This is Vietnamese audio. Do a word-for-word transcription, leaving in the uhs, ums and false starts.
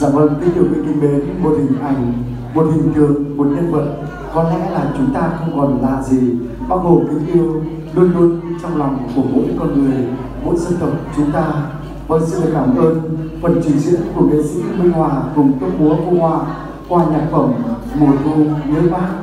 Dạ vâng, kính thưa quý vị mến, một hình ảnh, một hình tượng, một nhân vật có lẽ là chúng ta không còn lạ gì. Bác Hồ kính yêu luôn luôn trong lòng của mỗi con người, mỗi dân tộc chúng ta. Vâng, xin được cảm ơn phần trình diễn của nghệ sĩ Minh Hòa cùng Tốt Múa Vô Hòa qua nhạc phẩm Mùa Thu Nhớ Bác.